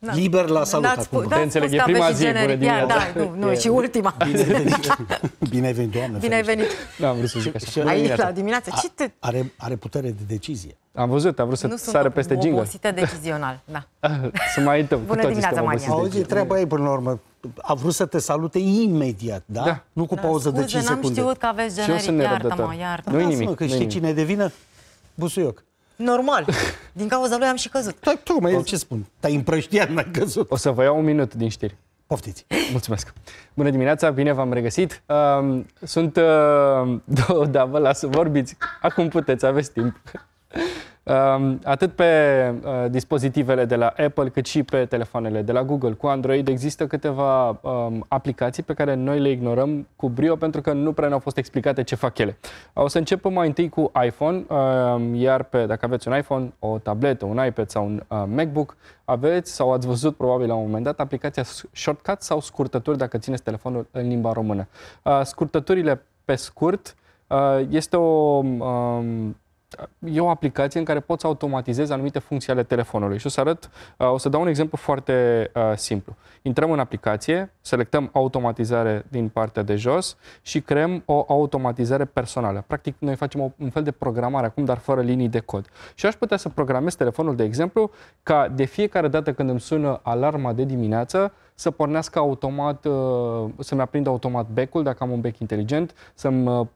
Liber la salut acum. Putem înțelege prima zi, bună dimineața. Da, nu, și ultima. Bine ai venit, doamnă. Bine ai venit. Am vrut să zic așa. Aici, la dimineață. Are putere de decizie. Am văzut, am vrut să sară peste jingle. Nu sunt obosită decizional, da. Să mai uităm. Bună dimineața, Maria. Auzi, treaba e până la urmă. A vrut să te salute imediat, da? Nu cu pauză de 5 secunde. N-am știut că aveți generic, iartă-mă, iartă-mă. Nu-i nimic. Că știi cine devină? Busuioc. Normal. Din cauza lui am și căzut. Da, tu, mai ce spun? Te-ai împrăștiat, n-ai căzut. O să vă iau un minut din știri. Poftiți. Mulțumesc. Bună dimineața, bine v-am regăsit. Sunt... Da, vă las să vorbiți. Acum puteți, aveți timp. Atât pe dispozitivele de la Apple, cât și pe telefoanele de la Google cu Android există câteva aplicații pe care noi le ignorăm cu brio pentru că nu prea ne-au fost explicate ce fac ele. O să începem mai întâi cu iPhone, iar dacă aveți un iPhone, o tabletă, un iPad sau un MacBook, aveți sau ați văzut probabil la un moment dat aplicația Shortcuts sau scurtături dacă țineți telefonul în limba română. Scurtăturile pe scurt este o aplicație în care poți să automatizezi anumite funcții ale telefonului. Și o să arăt, o să dau un exemplu foarte simplu. Intrăm în aplicație, selectăm automatizare din partea de jos și creăm o automatizare personală. Practic, noi facem un fel de programare acum, dar fără linii de cod. Și aș putea să programez telefonul, de exemplu, ca de fiecare dată când îmi sună alarma de dimineață, să pornească automat, să-mi aprindă automat becul, dacă am un bec inteligent, să-mi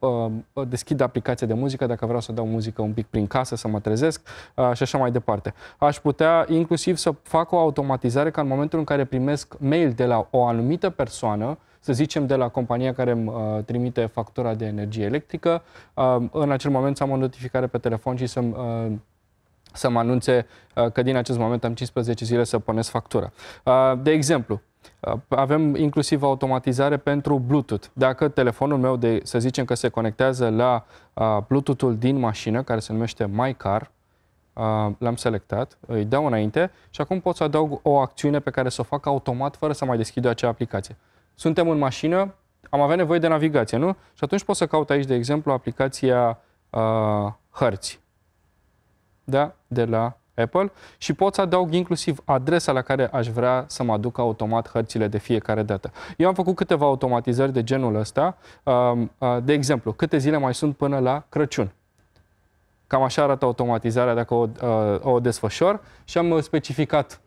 deschid aplicația de muzică, dacă vreau să dau muzică un pic prin casă, să mă trezesc și așa mai departe. Aș putea inclusiv să fac o automatizare ca în momentul în care primesc mail de la o anumită persoană, să zicem de la compania care îmi trimite factura de energie electrică, în acel moment să am o notificare pe telefon și să-mi anunțe că din acest moment am 15 zile să pornesc factura. De exemplu, avem inclusiv automatizare pentru Bluetooth. Dacă telefonul meu, să zicem că se conectează la Bluetooth-ul din mașină, care se numește MyCar, l-am selectat, îi dau înainte și acum pot să adaug o acțiune pe care să o fac automat fără să mai deschid acea aplicație. Suntem în mașină, am avea nevoie de navigație, nu? Și atunci pot să caut aici, de exemplu, aplicația hărți. Da? De la Apple și pot să adaug inclusiv adresa la care aș vrea să mă aduc automat hărțile de fiecare dată. Eu am făcut câteva automatizări de genul ăsta, de exemplu, câte zile mai sunt până la Crăciun. Cam așa arată automatizarea dacă o desfășor și am specificat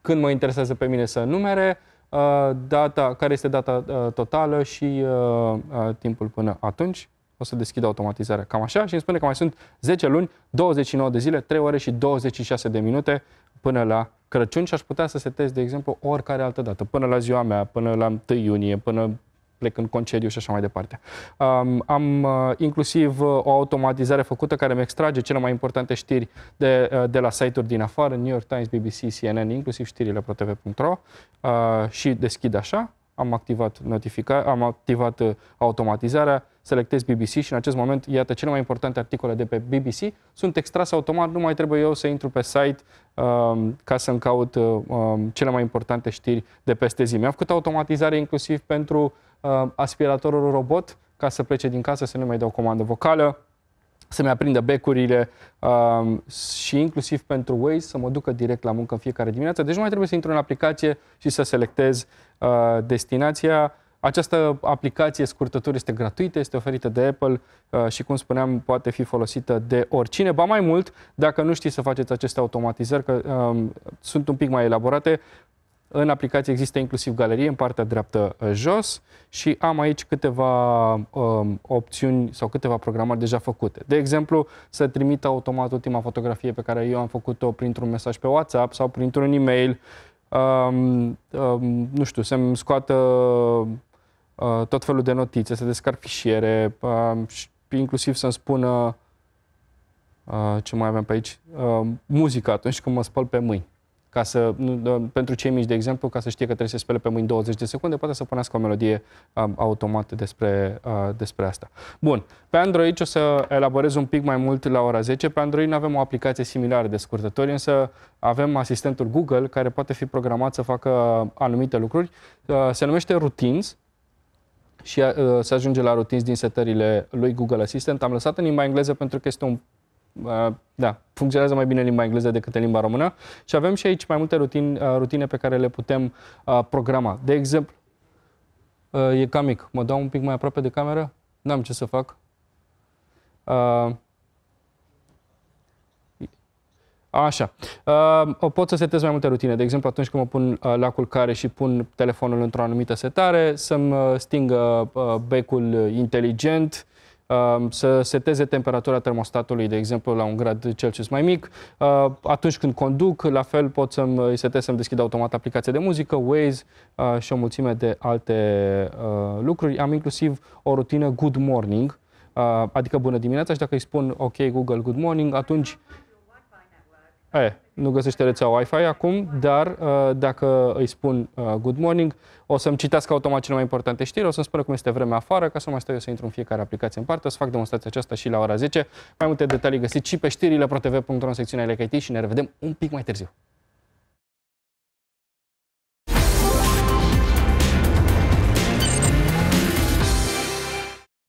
când mă interesează pe mine să numere, data, care este data totală și timpul până atunci. O să deschid automatizarea cam așa și îmi spune că mai sunt 10 luni, 29 de zile, 3 ore și 26 de minute până la Crăciun și aș putea să setez, de exemplu, oricare altă dată, până la ziua mea, până la 1 iunie, până plec în concediu și așa mai departe. Am inclusiv o automatizare făcută care îmi extrage cele mai importante știri de la site-uri din afară, New York Times, BBC, CNN, inclusiv știrile ProTV.ro și deschid așa. Am activat automatizarea, selectez BBC și în acest moment, iată, cele mai importante articole de pe BBC sunt extrase automat, nu mai trebuie eu să intru pe site ca să-mi caut cele mai importante știri de peste zi. Mi-am făcut automatizare inclusiv pentru aspiratorul robot, ca să plece din casă, să nu mai dau comandă vocală, să-mi aprindă becurile și inclusiv pentru Waze să mă ducă direct la muncă în fiecare dimineață. Deci nu mai trebuie să intru în aplicație și să selectez destinația. Această aplicație scurtătură este gratuită, este oferită de Apple și, cum spuneam, poate fi folosită de oricine. Ba mai mult, dacă nu știți să faceți aceste automatizări, că sunt un pic mai elaborate, în aplicație există inclusiv galerie în partea dreaptă jos și am aici câteva opțiuni sau câteva programări deja făcute. De exemplu, să trimit automat ultima fotografie pe care eu am făcut-o printr-un mesaj pe WhatsApp sau printr-un e-mail, nu știu, să-mi scoată tot felul de notițe, să descarc fișiere, și inclusiv să-mi spună ce mai avem pe aici, muzica atunci când mă spăl pe mâini. Ca să, pentru cei mici, de exemplu, ca să știe că trebuie să se spele pe mâini 20 de secunde, poate să punească o melodie automată despre asta. Bun, pe Android o să elaborez un pic mai mult la ora 10. Pe Android nu avem o aplicație similară de scurtători, însă avem asistentul Google care poate fi programat să facă anumite lucruri. Se numește Routines și se ajunge la Routines din setările lui Google Assistant. Am lăsat în limba engleză pentru că este un da, funcționează mai bine limba engleză decât în limba română și avem și aici mai multe rutine pe care le putem programa. De exemplu, e cam mic, mă dau un pic mai aproape de cameră, n-am ce să fac. Așa. Pot să setez mai multe rutine. De exemplu, atunci când mă pun la culcare și pun telefonul într-o anumită setare, să-mi stingă becul inteligent, să seteze temperatura termostatului, de exemplu, la 1 grad Celsius mai mic. Atunci când conduc, la fel pot să-mi setez să-mi deschid automat aplicația de muzică, Waze și o mulțime de alte lucruri. Am inclusiv o rutină Good Morning, adică bună dimineața, și dacă îi spun OK Google Good Morning, atunci nu găsește rețeaua Wi-Fi acum, dar dacă îi spun good morning, o să-mi citească automat cele mai importante știri, o să-mi spună cum este vremea afară, ca să mai stau eu să intru în fiecare aplicație în parte. O să fac demonstrația aceasta și la ora 10. Mai multe detalii găsiți și pe știrile ProTV.ro în secțiunea I like IT și ne revedem un pic mai târziu.